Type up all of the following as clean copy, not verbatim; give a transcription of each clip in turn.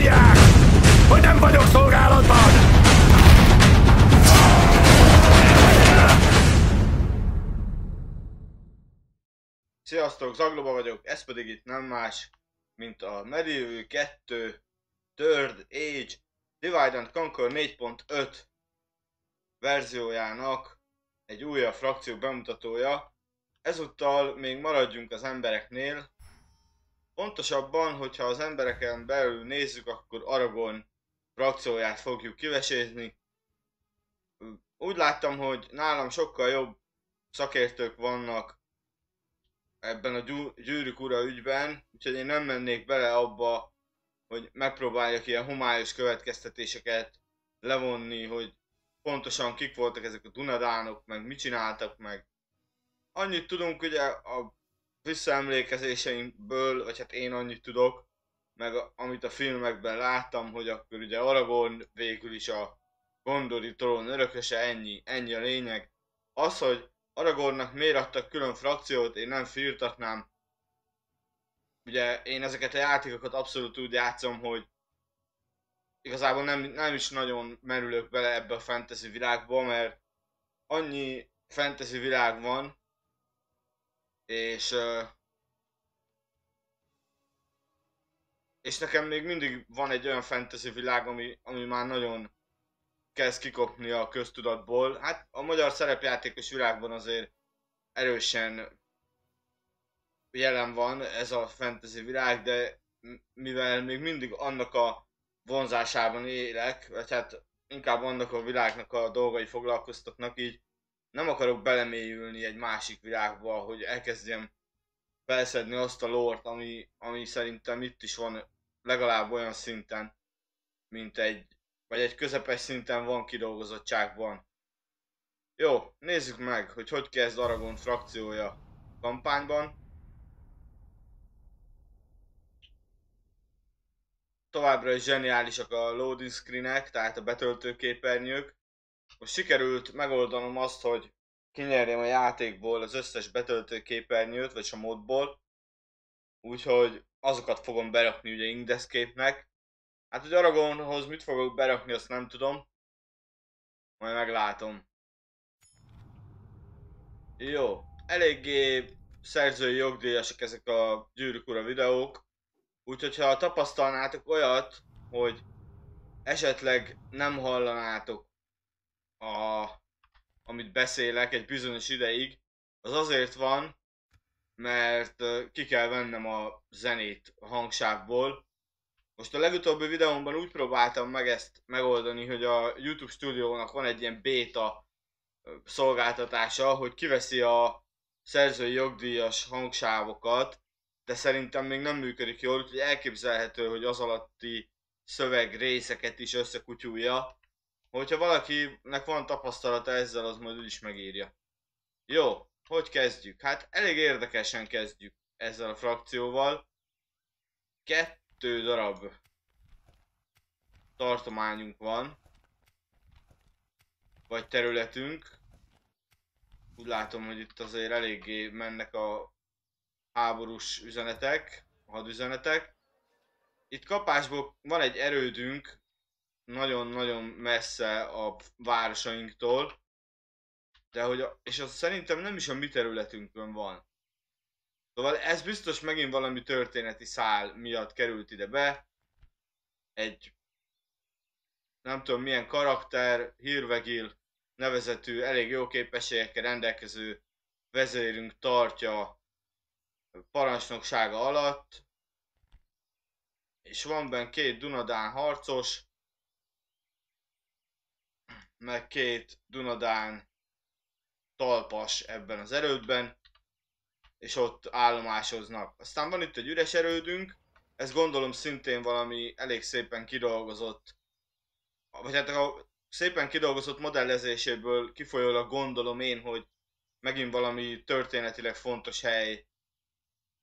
akarják, hogy nem vagyok szolgálatban! Sziasztok, Zagloba vagyok, ez pedig itt nem más, mint a Medieval 2 Third Age Divide and Conquer 4.5 verziójának egy újabb frakció bemutatója. Ezúttal még maradjunk az embereknél. Pontosabban, hogyha az embereken belül nézzük, akkor Aragorn frakcióját fogjuk kivesézni. Úgy láttam, hogy nálam sokkal jobb szakértők vannak ebben a Gyűrűk Ura ügyben, úgyhogy én nem mennék bele abba, hogy megpróbáljak ilyen homályos következtetéseket levonni, hogy pontosan kik voltak ezek a Dunadánok, meg mit csináltak, meg annyit tudunk ugye a visszaemlékezéseimből, vagy hát én annyit tudok, meg amit a filmekben láttam, hogy akkor ugye Aragorn végül is a gondori trón örököse, ennyi a lényeg. Az, hogy Aragornnak miért adtak külön frakciót, én nem firtatnám. Ugye én ezeket a játékokat abszolút úgy játszom, hogy igazából nem is nagyon merülök bele ebbe a fantasy világba, mert annyi fantasy világ van, és nekem még mindig van egy olyan fantasy világ, ami már nagyon kezd kikopni a köztudatból. Hát a magyar szerepjátékos világban azért erősen jelen van ez a fantasy világ, de mivel még mindig annak a vonzásában élek, vagy hát inkább annak a világnak a dolgai foglalkoztatnak, így nem akarok belemélyülni egy másik világba, hogy elkezdjem felszedni azt a lort, ami szerintem itt is van legalább olyan szinten, mint egy közepes szinten van kidolgozottságban. Jó, nézzük meg, hogy hogy kezd Aragorn frakciója kampányban. Továbbra is zseniálisak a loading screenek, tehát a betöltőképernyők. Most sikerült megoldanom azt, hogy kinyerjem a játékból az összes betöltőképernyőt, vagy a modból. Úgyhogy azokat fogom berakni ugye Indescape-nek. Hát, hogy Aragornhoz mit fogok berakni, azt nem tudom. Majd meglátom. Jó, eléggé szerzői jogdíjasak ezek a Gyűrűk Ura videók. Úgyhogy ha tapasztalnátok olyat, hogy esetleg nem hallanátok, amit beszélek egy bizonyos ideig, az azért van, mert ki kell vennem a zenét a hangsávból. Most a legutóbbi videómban úgy próbáltam meg ezt megoldani, hogy a YouTube stúdiónak van egy ilyen béta szolgáltatása, hogy kiveszi a szerzői jogdíjas hangsávokat, de szerintem még nem működik jól, úgyhogy elképzelhető, hogy az alatti szövegrészeket is összekutyulja. Hogyha valakinek van tapasztalata ezzel, az majd úgyis megírja. Jó, hogy kezdjük? Hát elég érdekesen kezdjük ezzel a frakcióval. 2 darab tartományunk van. Vagy területünk. Úgy látom, hogy itt azért eléggé mennek a háborús üzenetek, a hadüzenetek. Itt kapásból van egy erődünk. Nagyon-nagyon messze a városainktól, de hogy és az szerintem nem is a mi területünkön van. Szóval ez biztos megint valami történeti szál miatt került ide be. Egy nem tudom milyen karakter, Hírvegil nevezetű, elég jó képességekkel rendelkező vezérünk tartja parancsnoksága alatt. És van benne 2 Dunadán harcos, meg 2 Dunadán talpas ebben az erődben, és ott állomásoznak. Aztán van itt egy üres erődünk, ez gondolom szintén valami elég szépen kidolgozott, vagy hát a szépen kidolgozott modellezéséből kifolyólag gondolom én, hogy megint valami történetileg fontos hely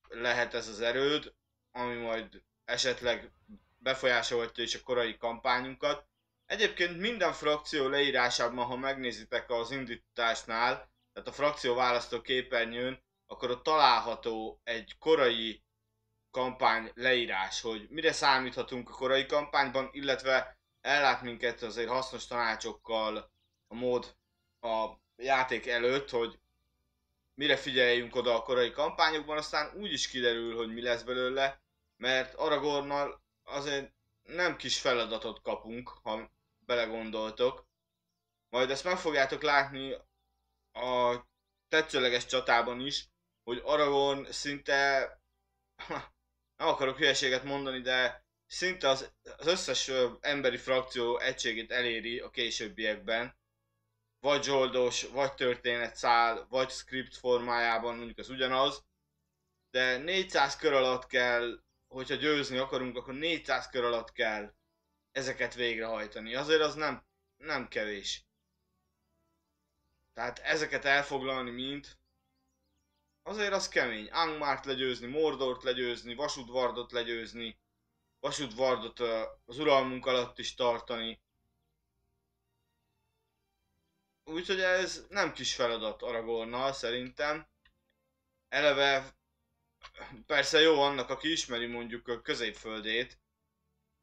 lehet ez az erőd, ami majd esetleg befolyásolhatja is a korai kampányunkat. Egyébként minden frakció leírásában, ha megnézitek az indításnál, tehát a frakció választó képernyőn, akkor ott található egy korai kampány leírás, hogy mire számíthatunk a korai kampányban, illetve ellát minket azért hasznos tanácsokkal a mód a játék előtt, hogy mire figyeljünk oda a korai kampányokban, aztán úgy is kiderül, hogy mi lesz belőle, mert Aragornnal azért nem kis feladatot kapunk, ha belegondoltok. Majd ezt meg fogjátok látni a tetszőleges csatában is, hogy Aragorn szinte, nem akarok hülyeséget mondani, de szinte az összes emberi frakció egységét eléri a későbbiekben. Vagy zsoldos, vagy történetszál, vagy script formájában, mondjuk az ugyanaz. De 400 kör alatt kell, hogyha győzni akarunk, akkor 400 kör alatt kell ezeket végrehajtani. Azért az nem kevés. Tehát ezeket elfoglalni mind, azért az kemény. Angmart legyőzni, Mordort legyőzni, Vasudvardot legyőzni, Vasudvardot az uralmunk alatt is tartani. Úgyhogy ez nem kis feladat Aragornnal szerintem. Eleve persze jó annak, aki ismeri mondjuk a középföldét.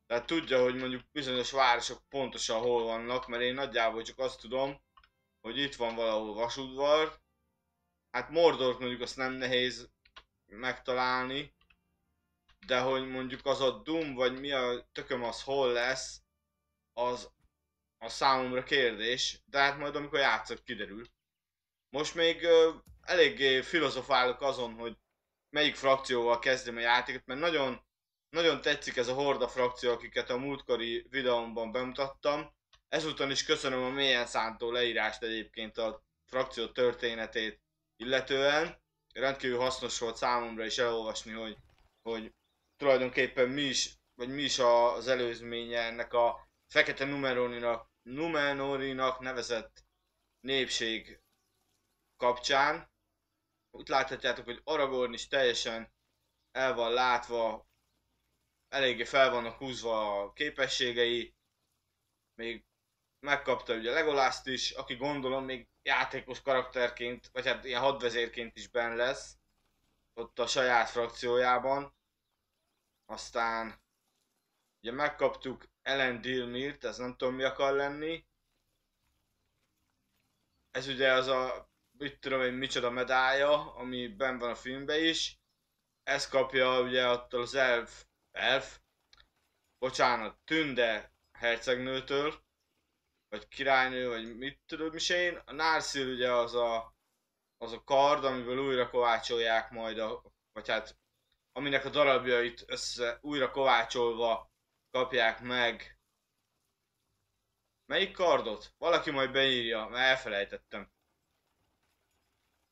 Tehát tudja, hogy mondjuk bizonyos városok pontosan hol vannak, mert én nagyjából csak azt tudom, hogy itt van valahol Vasudvar. Hát Mordort mondjuk azt nem nehéz megtalálni. De hogy mondjuk az a Dum, vagy mi a tököm az hol lesz, az a számomra kérdés, de hát majd amikor játszok kiderül. Most még eléggé filozofálok azon, hogy melyik frakcióval kezdjem a játékot, mert nagyon tetszik ez a Horda frakció, akiket a múltkori videómban bemutattam. Ezúton is köszönöm a mélyen szántó leírást egyébként a frakció történetét illetően. Rendkívül hasznos volt számomra is elolvasni, hogy tulajdonképpen mi is az előzménye ennek a fekete Numenorinak nevezett népség kapcsán. Úgy láthatjátok, hogy Aragorn is teljesen el van látva, eléggé fel vannak húzva a képességei. Még megkapta ugye Legolast is, aki gondolom még játékos karakterként, vagy hát ilyen hadvezérként is benn lesz. Ott a saját frakciójában. Aztán ugye megkaptuk Elendil-mirt, ez nem tudom mi akar lenni. Ez ugye az a, mit tudom én, micsoda medálja, ami benn van a filmben is. Ez kapja ugye attól az Tünde hercegnőtől, vagy királynő, vagy mit tudom is én. A Narsil ugye az a kard, amiből újra kovácsolják majd vagy hát aminek a darabjait újra kovácsolva kapják meg. Melyik kardot? Valaki majd beírja, mert elfelejtettem.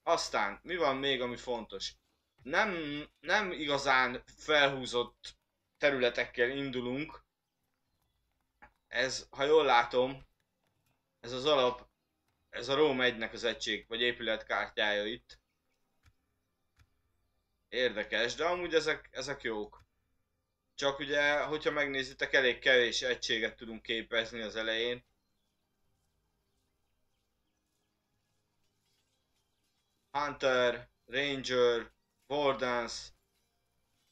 Aztán, mi van még, ami fontos? Nem igazán felhúzott területekkel indulunk. Ez, ha jól látom, ez az alap, ez a Róm 1-nek az egység, vagy épületkártyája itt. Érdekes, de amúgy ezek jók. Csak ugye, hogyha megnézitek, elég kevés egységet tudunk képezni az elején. Hunter, Ranger, Wardens,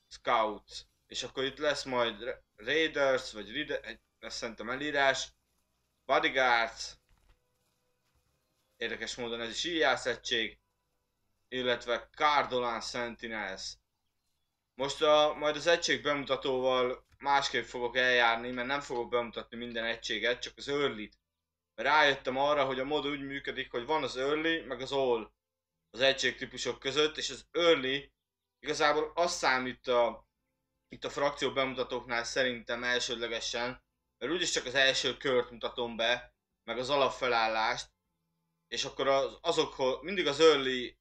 Scout. És akkor itt lesz majd Raiders, vagy ez szerintem elírás. Bodyguards. Érdekes módon ez is íjász egység. Illetve Cardolan Sentinels. Most majd az egység bemutatóval másképp fogok eljárni, mert nem fogok bemutatni minden egységet, csak az early-t. Rájöttem arra, hogy a mod úgy működik, hogy van az early, meg az all az egységtípusok között, és az early igazából azt számít itt a frakció bemutatóknál szerintem elsődlegesen, mert úgyis csak az első kört mutatom be, meg az alapfelállást, és akkor azokhoz mindig az early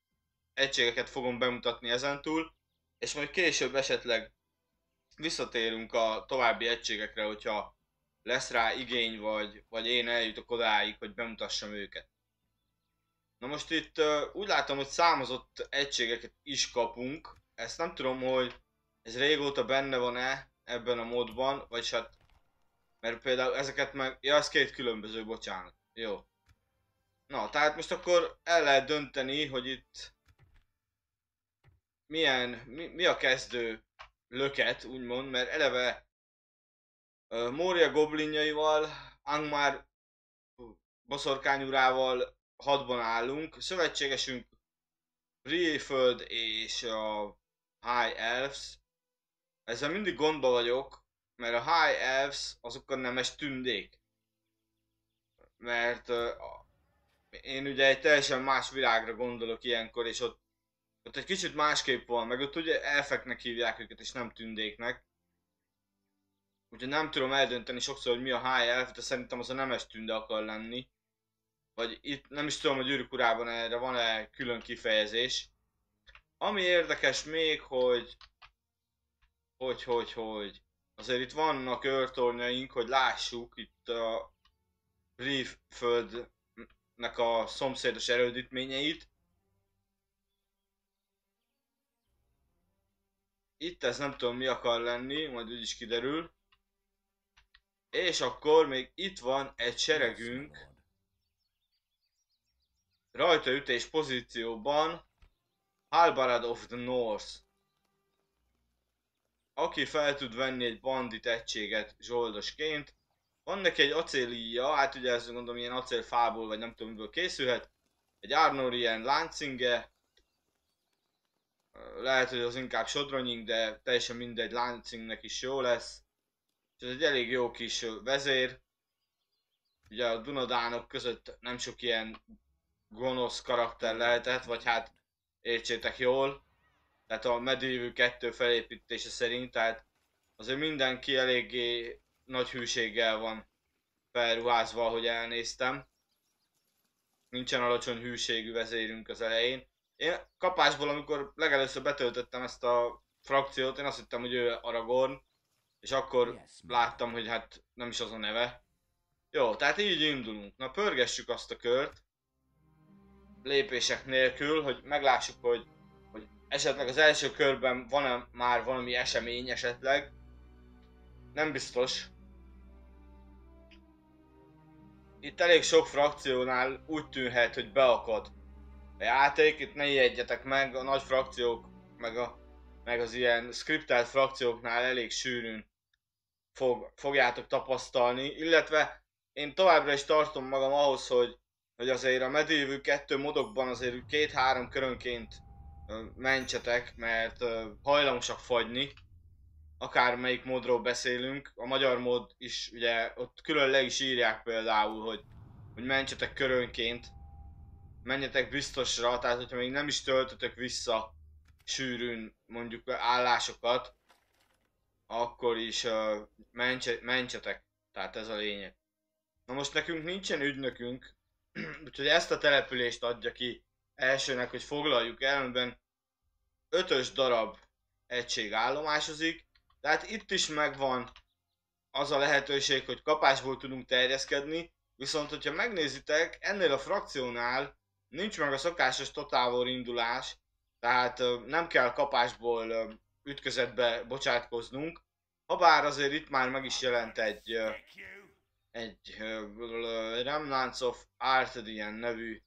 egységeket fogom bemutatni ezentúl, és majd később esetleg visszatérünk a további egységekre, hogyha lesz rá igény, vagy én eljutok odáig, hogy bemutassam őket. Na most itt úgy látom, hogy számozott egységeket is kapunk. Ezt nem tudom, hogy ez régóta benne van-e ebben a modban, vagy hát... Mert például ezeket meg... Ja, ez két különböző, bocsánat. Jó. Na, tehát most akkor el lehet dönteni, hogy itt... mi a kezdő löket, úgymond, mert eleve Moria goblinjaival, Angmar boszorkányurával hadban állunk. Szövetségesünk Brieföld és a High Elves. Ezzel mindig gondba vagyok, mert a High Elves azok a nemes tündék. Mert én ugye egy teljesen más világra gondolok ilyenkor, és ott egy kicsit másképp van, meg ott ugye elfeknek hívják őket, és nem tündéknek. Úgyhogy nem tudom eldönteni sokszor, hogy mi a High Elf, de szerintem az a nemes tünde akar lenni. Vagy itt nem is tudom, hogy Gyűrűk Urában erre van-e külön kifejezés. Ami érdekes még, hogy azért itt vannak őrtornyaink, hogy lássuk itt a Briefföldnek a szomszédos erődítményeit. Itt ez nem tudom mi akar lenni, majd úgyis kiderül. És akkor még itt van egy seregünk. Rajtaütés pozícióban. Halbarad of the North. Aki fel tud venni egy bandit egységet zsoldosként. Van neki egy acélíja, hát ugye ezt gondolom ilyen acélfából vagy nem tudom miből készülhet. Egy Arnorian láncinge. Lehet, hogy az inkább sodronyink, de teljesen mindegy, láncingnek is jó lesz. És ez egy elég jó kis vezér. Ugye a Dunadánok között nem sok ilyen gonosz karakter lehetett, vagy hát értsétek jól. Tehát a Medieval 2 felépítése szerint, tehát azért mindenki eléggé nagy hűséggel van felruházva, ahogy elnéztem. Nincsen alacsony hűségű vezérünk az elején. Én kapásból, amikor legelőször betöltöttem ezt a frakciót, én azt hittem, hogy ő Aragorn, és akkor láttam, hogy hát nem is az a neve. Jó, tehát így indulunk. Na, pörgessük azt a kört, lépések nélkül, hogy meglássuk, hogy esetleg az első körben van-e már valami esemény esetleg. Nem biztos. Itt elég sok frakciónál úgy tűnhet, hogy beakad a játék, itt ne ijedjetek meg, a nagy frakciók, meg az ilyen scriptelt frakcióknál elég sűrűn fogjátok tapasztalni, illetve én továbbra is tartom magam ahhoz, hogy azért a Medieval 2 modokban azért 2-3 körönként mentsetek, mert hajlamosak fagyni, akármelyik modról beszélünk, a magyar mod is, ugye ott külön le is írják például, hogy mentsetek körönként, menjetek biztosra, tehát hogyha még nem is töltötök vissza sűrűn mondjuk állásokat, akkor is mentsetek, tehát ez a lényeg. Na most nekünk nincsen ügynökünk, úgyhogy ezt a települést adja ki elsőnek, hogy foglaljuk el, amiben 5-ös darab egység állomásozik, tehát itt is megvan az a lehetőség, hogy kapásból tudunk terjeszkedni, viszont hogyha megnézitek, ennél a frakciónál nincs meg a szokásos Total War indulás, tehát nem kell kapásból ütközetbe bocsátkoznunk. Habár azért itt már meg is jelent egy Remnants of Art ilyen nevű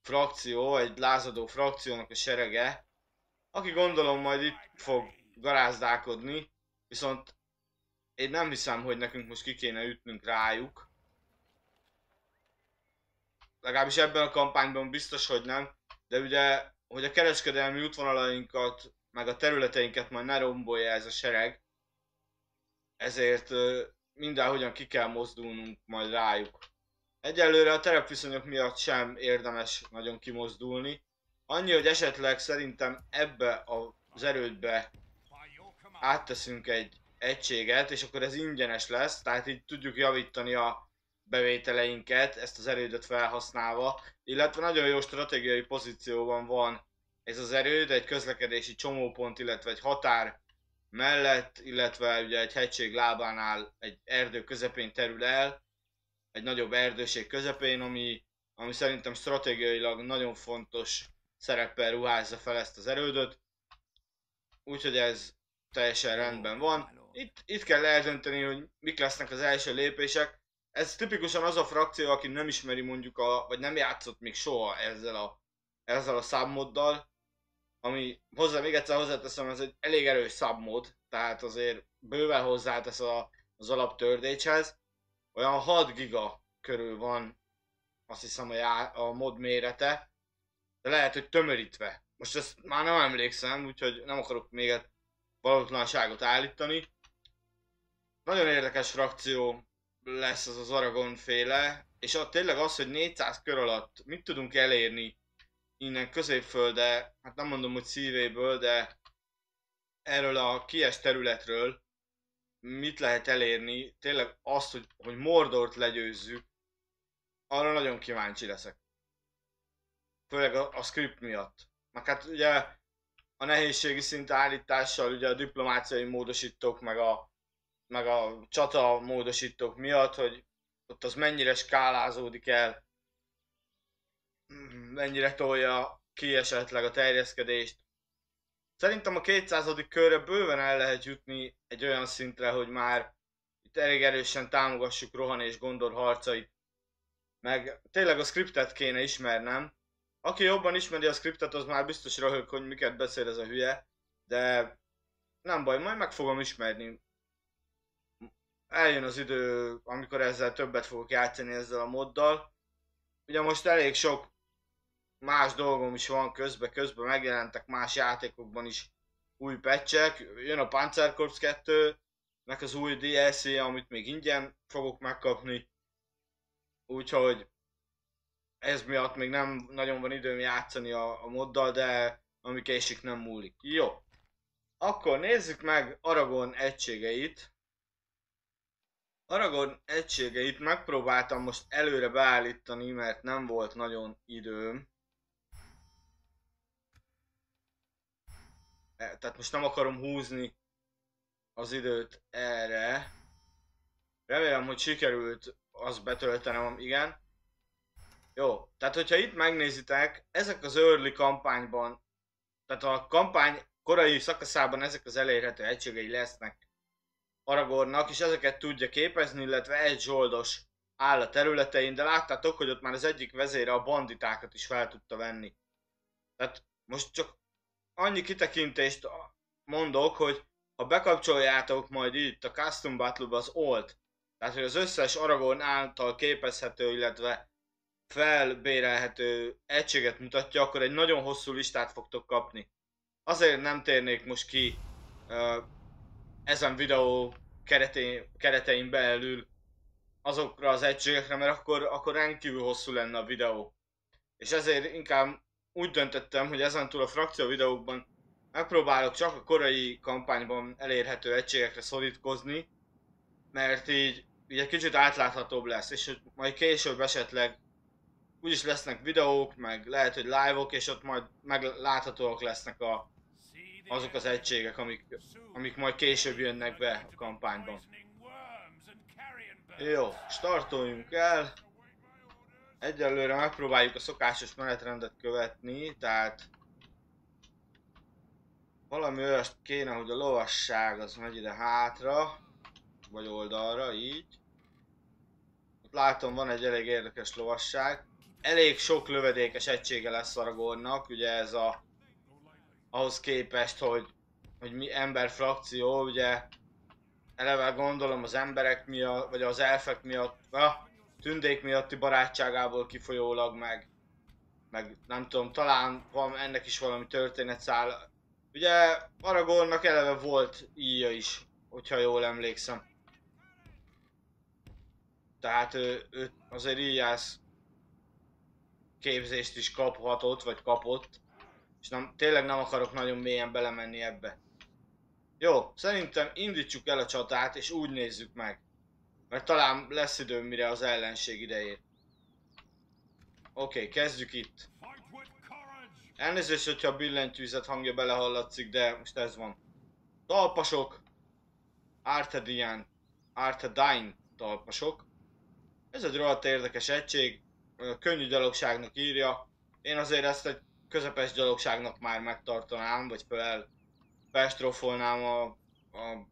frakció, egy lázadó frakciónak a serege, aki gondolom majd itt fog garázdálkodni, viszont én nem hiszem, hogy nekünk most ki kéne ütnünk rájuk. Legalábbis ebben a kampányban biztos, hogy nem, de ugye, hogy a kereskedelmi útvonalainkat, meg a területeinket majd ne rombolja ez a sereg, ezért mindenhogyan ki kell mozdulnunk majd rájuk. Egyelőre a terepviszonyok miatt sem érdemes nagyon kimozdulni, annyi, hogy esetleg szerintem ebbe az erődbe átteszünk egy egységet, és akkor ez ingyenes lesz, tehát így tudjuk javítani a bevételeinket, ezt az erődöt felhasználva, illetve nagyon jó stratégiai pozícióban van ez az erőd, egy közlekedési csomópont, illetve egy határ mellett, illetve ugye egy hegység lábánál egy erdő közepén terül el, egy nagyobb erdőség közepén, ami szerintem stratégiailag nagyon fontos szereppel ruházza fel ezt az erődöt, úgyhogy ez teljesen rendben van. Itt kell eldönteni, hogy mik lesznek az első lépések. Ez tipikusan az a frakció, aki nem ismeri mondjuk vagy nem játszott még soha ezzel a számmoddal, Ami hozzá, még egyszer hozzáteszem, ez egy elég erős szabmód, tehát azért bőven hozzátesz az alap Third Age-hez. Olyan 6 giga körül van, azt hiszem, a mod mérete, de lehet, hogy tömörítve. Most ezt már nem emlékszem, úgyhogy nem akarok még egy valótlanságot állítani. Nagyon érdekes frakció lesz az az Aragorn féle, és ott tényleg az, hogy 400 kör alatt mit tudunk elérni innen Középfölde, hát nem mondom, hogy szívéből, de erről a kies területről mit lehet elérni, tényleg azt, hogy Mordort legyőzzük, arra nagyon kíváncsi leszek. Főleg a script miatt. Meg hát ugye a nehézségi szint állítással, ugye a diplomáciai módosítók, meg a csata módosítók miatt, hogy ott az mennyire skálázódik el, mennyire tolja ki esetleg a terjeszkedést. Szerintem a 200. körre bőven el lehet jutni egy olyan szintre, hogy már itt elég erősen támogassuk Rohan és Gondor harcait. Meg tényleg a scriptet kéne ismernem. Aki jobban ismeri a scriptet, az már biztos röhög, hogy miket beszél ez a hülye. De nem baj, majd meg fogom ismerni. Eljön az idő, amikor ezzel többet fogok játszani, ezzel a moddal. Ugye most elég sok más dolgom is van közben megjelentek más játékokban is új patchek. Jön a Panzer Corps 2, meg az új DLC-je, amit még ingyen fogok megkapni. Úgyhogy ez miatt még nem nagyon van időm játszani a moddal, de ami késik, nem múlik. Jó. Akkor nézzük meg Aragorn egységeit. Aragorn egységeit megpróbáltam most előre beállítani, mert nem volt nagyon időm. Tehát most nem akarom húzni az időt erre. Remélem, hogy sikerült azt betöltenem, igen. Jó, tehát hogyha itt megnézitek, ezek az early kampányban, tehát a kampány korai szakaszában ezek az elérhető egységei lesznek Aragornnak, és ezeket tudja képezni, illetve egy zsoldos áll a területein, de láttátok, hogy ott már az egyik vezére a banditákat is fel tudta venni. Tehát most csak annyi kitekintést mondok, hogy ha bekapcsoljátok majd itt a Custom Battle-ba az Alt, tehát hogy az összes Aragorn által képezhető, illetve felbérelhető egységet mutatja, akkor egy nagyon hosszú listát fogtok kapni. Azért nem térnék most ki ezen videó keretein belül azokra az egységekre, mert akkor rendkívül hosszú lenne a videó. És ezért inkább úgy döntöttem, hogy ezentúl a frakció videókban megpróbálok csak a korai kampányban elérhető egységekre szorítkozni, mert így egy kicsit átláthatóbb lesz, és majd később esetleg úgyis lesznek videók, meg lehet, hogy live-ok, és ott majd megláthatóak lesznek azok az egységek, amik majd később jönnek be a kampányban. Jó, startoljunk el. Egyelőre megpróbáljuk a szokásos menetrendet követni, tehát valami olyast kéne, hogy a lovasság az megy ide hátra, vagy oldalra, így. Ott látom, van egy elég érdekes lovasság. Elég sok lövedékes egysége lesz Aragornnak, ugye ez ahhoz képest, hogy mi ember frakció, ugye eleve gondolom az emberek miatt, vagy az elfek miatt, tündék miatti barátságából kifolyólag, meg nem tudom, talán van ennek is valami történetszál. Ugye Aragornnak eleve volt íja is, hogyha jól emlékszem. Tehát ő azért íjász képzést is kaphatott, vagy kapott. És tényleg nem akarok nagyon mélyen belemenni ebbe. Jó, szerintem indítsuk el a csatát, és úgy nézzük meg. Mert talán lesz időm, mire az ellenség idejét. Oké, kezdjük itt. Elnézést, hogyha a billentyűzet hangja belehallatszik, de most ez van. Talpasok. Arthedain talpasok. Ez egy rohadt érdekes egység. Könnyű gyalogságnak írja. Én azért ezt egy közepes gyalogságnak már megtartanám, vagy például bestrófolnám a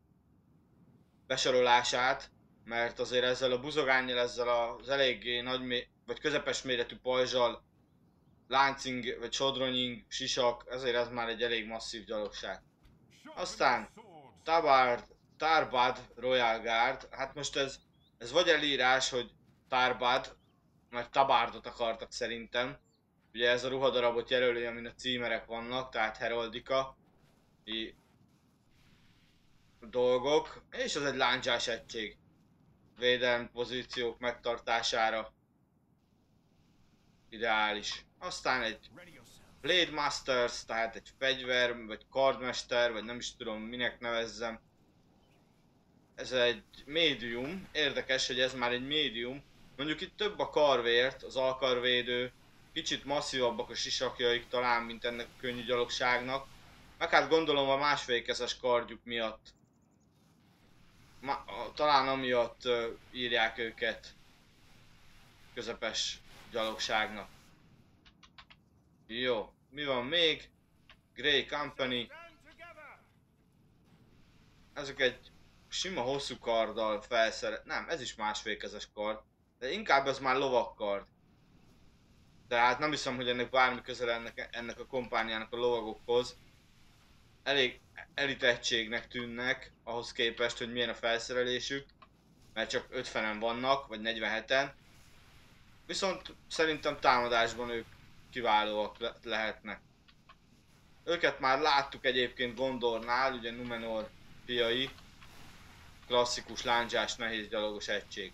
besorolását, mert azért ezzel a buzogánnyal, ezzel az eléggé nagy, vagy közepes méretű pajzsal láncing, vagy sodronying, sisak, ezért ez már egy elég masszív gyalogság. Aztán Tarbad Royal Guard, hát most ez vagy elírás, hogy Tarbad, mert Tabardot akartak szerintem. Ugye ez a ruhadarabot jelöli, amin a címerek vannak, tehát heroldika dolgok, és az egy lándzsás egység. Védelmi pozíciók megtartására ideális. Aztán egy Blade Masters, tehát egy fegyver, vagy kardmester, vagy nem is tudom minek nevezzem. Ez egy médium, érdekes, hogy ez már egy médium. Mondjuk itt több a karvért, az alkarvédő, kicsit masszívabbak a sisakjaik talán, mint ennek a könnyű gyalogságnak. Meg hát gondolom a másfélkezes kardjuk miatt. Talán amiatt írják őket közepes gyalogságnak. Jó, mi van még? Grey Company. Ezek egy sima hosszú karddal felszerelt. Nem, ez is másfélkezes kard. De inkább ez már lovakkard. Tehát nem hiszem, hogy ennek bármi közel ennek a kompániának a lovagokhoz. Elég elitettségnek tűnnek ahhoz képest, hogy milyen a felszerelésük, mert csak 50-en vannak, vagy 47-en. Viszont szerintem támadásban ők kiválóak lehetnek. Őket már láttuk egyébként Gondornál, ugye Numenor fiai, klasszikus lándzsás, nehéz gyalogos egység.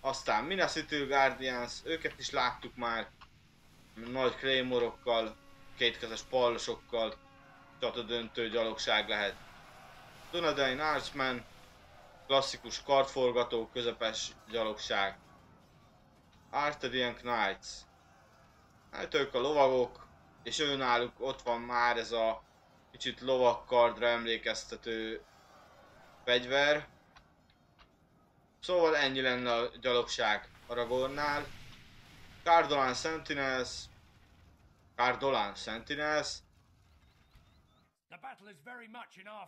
Aztán Minas Tirith Guardians, őket is láttuk már, nagy claymorokkal, kétkezes pallosokkal, csatadöntő gyalogság lehet. Dunadán Archman, klasszikus kartforgató, közepes gyalogság. Arthurian Knights, hát ők a lovagok, és őnáluk ott van már ez a kicsit lovakkardra emlékeztető fegyver. Szóval ennyi lenne a gyalogság Aragornnál. Cardolan Sentinels,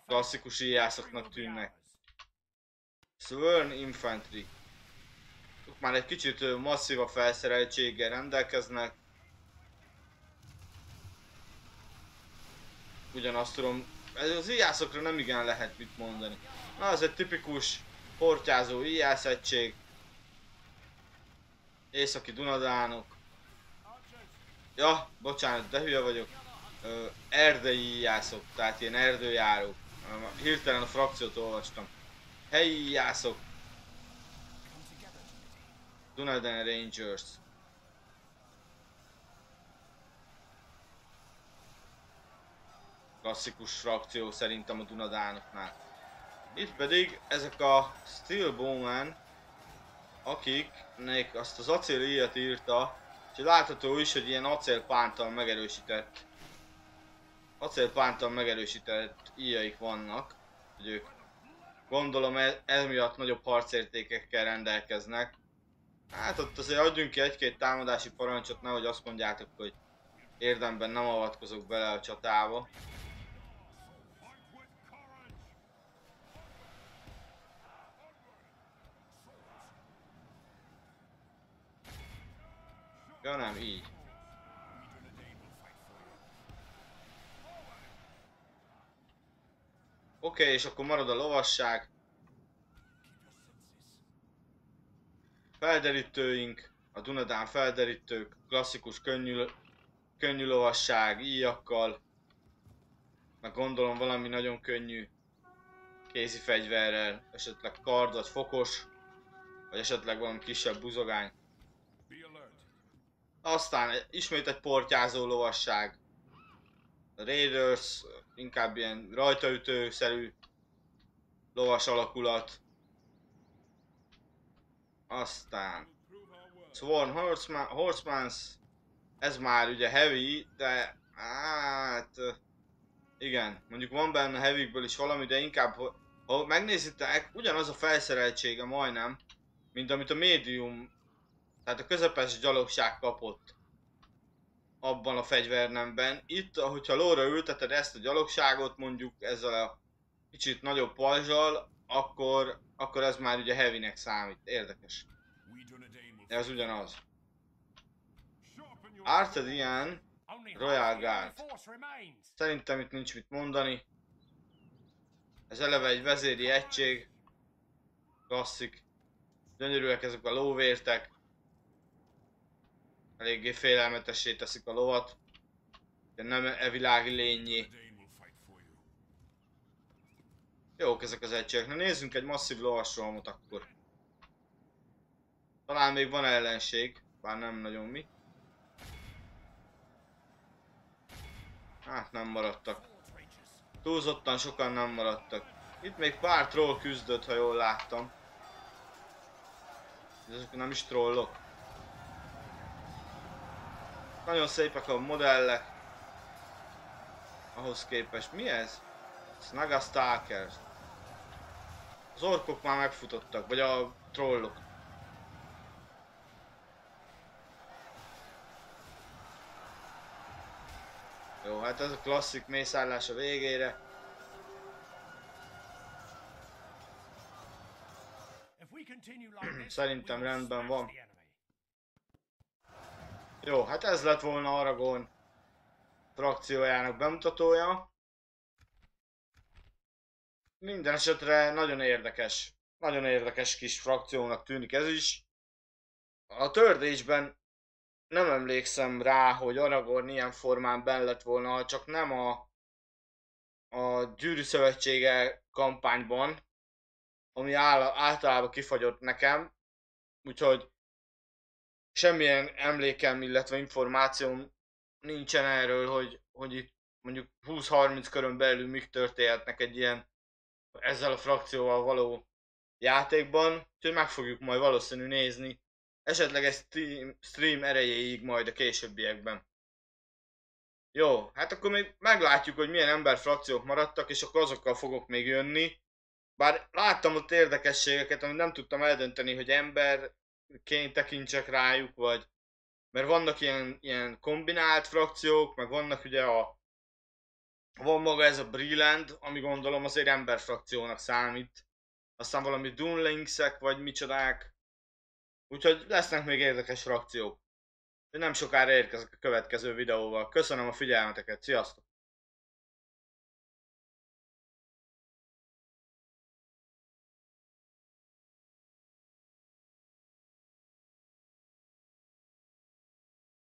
klasszikus íjászoknak tűnnek. Swern Infantry, ők már egy kicsit masszívabb felszereltséggel rendelkeznek. Ugyanazt tudom, az íjászokra nem igen lehet mit mondani. Na, ez egy tipikus hortyázó íjász egység. Északi Dunadánok. Ja, bocsánat, de hülye vagyok. Erdei íjászok, tehát ilyen erdőjárók. Hirtelen a frakciót olvastam. Helyi íjászok. Dunadan Rangers. Klasszikus frakció szerintem a Dunadánoknál. Itt pedig ezek a Steelbone, akiknek azt az acélíjat írta, és látható is, hogy ilyen acélpántal megerősített íjaik vannak, hogy ők gondolom emiatt nagyobb harcértékekkel rendelkeznek. Hát ott azért adjunk ki egy-két támadási parancsot, nehogy azt mondjátok, hogy érdemben nem avatkozok bele a csatába. Ja nem, így. Oké, és akkor marad a lovasság. Felderítőink, a Dunadán felderítők, klasszikus könnyű lovasság, íjakkal. Meg gondolom valami nagyon könnyű kézi fegyverrel, esetleg kard vagy fokos, vagy esetleg valami kisebb buzogány. Aztán ismét egy portyázó lovasság. A Raiders, inkább ilyen rajtaütőszerű lovas alakulat. Aztán Sworn Horsemans, ez már ugye heavy, de hát igen, mondjuk van benne heavyből is valami, de inkább, ha megnézitek, ugyanaz a felszereltsége majdnem, mint amit a médium, tehát a közepes gyalogság kapott abban a fegyvernemben. Itt, hogyha lóra ülteted ezt a gyalogságot, mondjuk ezzel a kicsit nagyobb pajzsal, akkor ez már ugye heavynek számít. Érdekes. De ez ugyanaz. Arcedian Royal Guard. Szerintem itt nincs mit mondani. Ez eleve egy vezéri egység. Klasszik. Gyönyörűek ezek a lóvértek. Eléggé félelmetessé teszik a lovat. De nem e világi lényi. Jók ezek az egységek. Na nézzünk egy masszív lovasrohamot akkor. Talán még van ellenség. Bár nem nagyon mi. Hát nem maradtak. Túlzottan sokan nem maradtak. Itt még pár troll küzdött, ha jól láttam. Ezek nem is trollok. Nagyon szépek a modellek. Ahhoz képest. Mi ez? Snaga Stalker. Az orkok már megfutottak, vagy a trollok. Jó, hát ez a klasszik mészárlás a végére. Szerintem rendben van. Jó, hát ez lett volna Aragorn frakciójának bemutatója. Minden esetre nagyon érdekes kis frakciónak tűnik ez is. A Third Age-ben nem emlékszem rá, hogy Aragorn ilyen formán benn lett volna, csak nem a Gyűrű Szövetsége kampányban, ami általában kifagyott nekem, úgyhogy semmilyen emlékem, illetve információm nincsen erről, hogy itt mondjuk 20-30 körön belül mik történhetnek egy ilyen ezzel a frakcióval való játékban, úgyhogy meg fogjuk majd valószínű nézni. Esetleg egy stream erejéig majd a későbbiekben. Jó, hát akkor még meglátjuk, hogy milyen emberfrakciók maradtak, és akkor azokkal fogok még jönni. Bár láttam ott érdekességeket, amit nem tudtam eldönteni, hogy emberként tekintsek rájuk, vagy... Mert vannak ilyen kombinált frakciók, meg vannak ugye Van maga ez a Breland, ami gondolom azért emberfrakciónak számít. Aztán valami Dunlinksek, vagy micsodák. Úgyhogy lesznek még érdekes frakciók. Én nem sokára érkezek a következő videóval. Köszönöm a figyelmeteket, sziasztok!